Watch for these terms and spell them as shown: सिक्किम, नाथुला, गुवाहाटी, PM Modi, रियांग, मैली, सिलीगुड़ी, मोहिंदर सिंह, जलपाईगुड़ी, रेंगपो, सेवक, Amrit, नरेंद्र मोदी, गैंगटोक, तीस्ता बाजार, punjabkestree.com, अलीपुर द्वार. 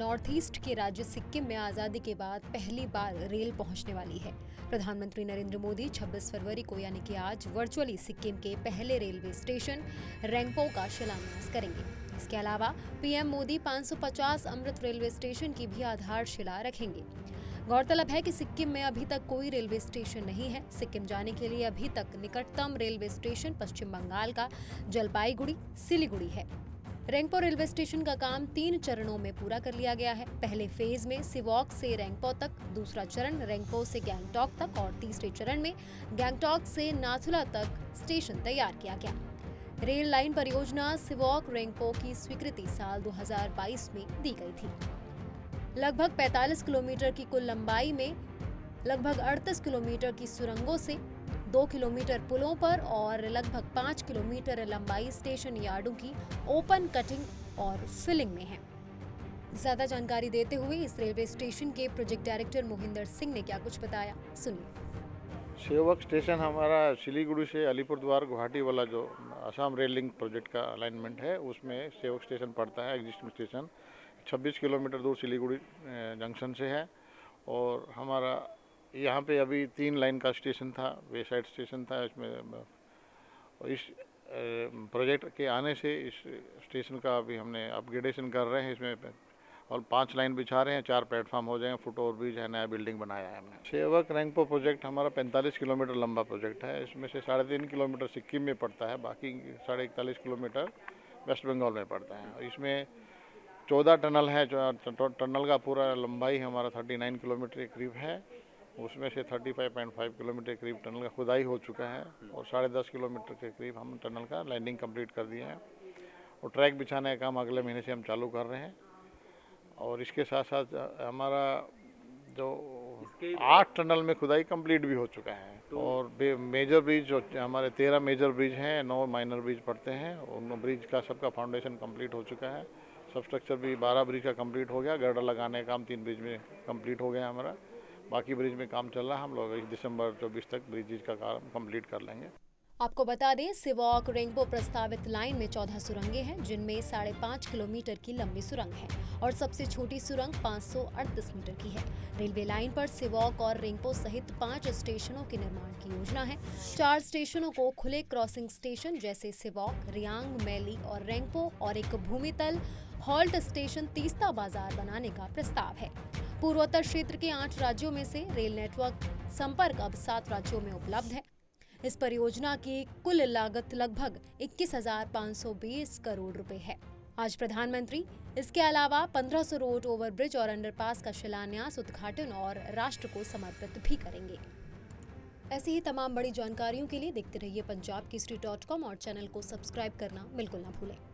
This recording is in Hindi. नॉर्थ ईस्ट के राज्य सिक्किम में आज़ादी के बाद पहली बार रेल पहुंचने वाली है। प्रधानमंत्री नरेंद्र मोदी 26 फरवरी को यानी कि आज वर्चुअली सिक्किम के पहले रेलवे स्टेशन रेंगपो का शिलान्यास करेंगे। इसके अलावा PM Modi 550 Amrit railway station की भी आधारशिला रखेंगे। गौरतलब है कि सिक्किम में अभी तक कोई रेलवे स्टेशन नहीं है। सिक्किम जाने के लिए अभी तक निकटतम रेलवे स्टेशन पश्चिम बंगाल का जलपाईगुड़ी सिलीगुड़ी है। रेंगपो रेलवे स्टेशन का काम 3 चरणों में पूरा कर लिया गया है। पहले फेज में सेवक से रेंगपो तक, दूसरा चरण रेंगपो से गैंगटोक तक और तीसरे चरण में गैंगटोक से नाथुला तक स्टेशन तैयार किया गया। रेल लाइन परियोजना सेवक रेंगपो की स्वीकृति साल 2022 में दी गई थी। लगभग 45 किलोमीटर की कुल लंबाई में लगभग 38 किलोमीटर की सुरंगों से, 2 किलोमीटर पुलों पर और लगभग 5 किलोमीटर लंबाई स्टेशन यार्डों की ओपन कटिंग और फिलिंग में है। ज्यादा जानकारी देते हुए इस रेलवे स्टेशन के प्रोजेक्ट डायरेक्टर मोहिंदर सिंह ने क्या कुछ बताया, सुनिए। सेवक स्टेशन हमारा सिलीगुड़ी से अलीपुर द्वार गुवाहाटी वाला जो असम रेल लिंक प्रोजेक्ट का अलाइनमेंट है, उसमें सेवक स्टेशन पड़ता है। एग्जिस्टिंग स्टेशन 26 किलोमीटर दूर सिलीगुड़ी जंक्शन से है और हमारा यहाँ पे अभी 3 लाइन का स्टेशन था, वे साइड स्टेशन था। इसमें इस प्रोजेक्ट के आने से इस स्टेशन का अभी हमने अपग्रेडेशन कर रहे हैं। इसमें और 5 लाइन बिछा रहे हैं, 4 प्लेटफॉर्म हो जाएंगे, फुट ओवर ब्रिज है, नया बिल्डिंग बनाया है हमने। सेवक रेंगपो प्रोजेक्ट हमारा 45 किलोमीटर लंबा प्रोजेक्ट है। इसमें से 3.5 किलोमीटर सिक्किम में पड़ता है, बाकी 41.5 किलोमीटर वेस्ट बंगाल में पड़ता है। इसमें 14 टनल है। टनल का पूरा लंबाई हमारा 39 किलोमीटर के करीब है। उसमें से 35.5 किलोमीटर के करीब टनल का खुदाई हो चुका है और 10.5 किलोमीटर के करीब हम टनल का लैंडिंग कम्प्लीट कर दिए हैं और ट्रैक बिछाने का काम अगले महीने से हम चालू कर रहे हैं। और इसके साथ साथ हमारा जो 8 टनल में खुदाई कंप्लीट भी हो चुका है। और मेजर ब्रिज हमारे 13 मेजर ब्रिज हैं, 9 माइनर ब्रिज पड़ते हैं। उन ब्रिज का सबका फाउंडेशन कंप्लीट हो चुका है। सबस्ट्रक्चर भी 12 ब्रिज का कंप्लीट हो गया। गर्डर लगाने का काम 3 ब्रिज में कंप्लीट हो गया हमारा। बाकी ब्रिज में काम चल रहा है। हम लोग 21 दिसंबर 2024 तक ब्रिज का काम कंप्लीट कर लेंगे। आपको बता दें, सेवक रेंगपो प्रस्तावित लाइन में 14 सुरंगें हैं, जिनमें 5.5 किलोमीटर की लंबी सुरंग है और सबसे छोटी सुरंग 538 मीटर की है। रेलवे लाइन पर सेवक और रेंगपो सहित 5 स्टेशनों के निर्माण की योजना है। 4 स्टेशनों को खुले क्रॉसिंग स्टेशन जैसे सेवक, रियांग, मैली और रेंगपो और एक भूमितल हॉल्ट स्टेशन तीस्ता बाजार बनाने का प्रस्ताव है। पूर्वोत्तर क्षेत्र के 8 राज्यों में से रेल नेटवर्क संपर्क अब 7 राज्यों में उपलब्ध है। इस परियोजना की कुल लागत लगभग 21,520 करोड़ रुपए है। आज प्रधानमंत्री इसके अलावा 1500 रोड ओवरब्रिज और अंडरपास का शिलान्यास, उद्घाटन और राष्ट्र को समर्पित भी करेंगे। ऐसी ही तमाम बड़ी जानकारियों के लिए देखते रहिए punjabkestree.com और चैनल को सब्सक्राइब करना बिल्कुल ना भूलें।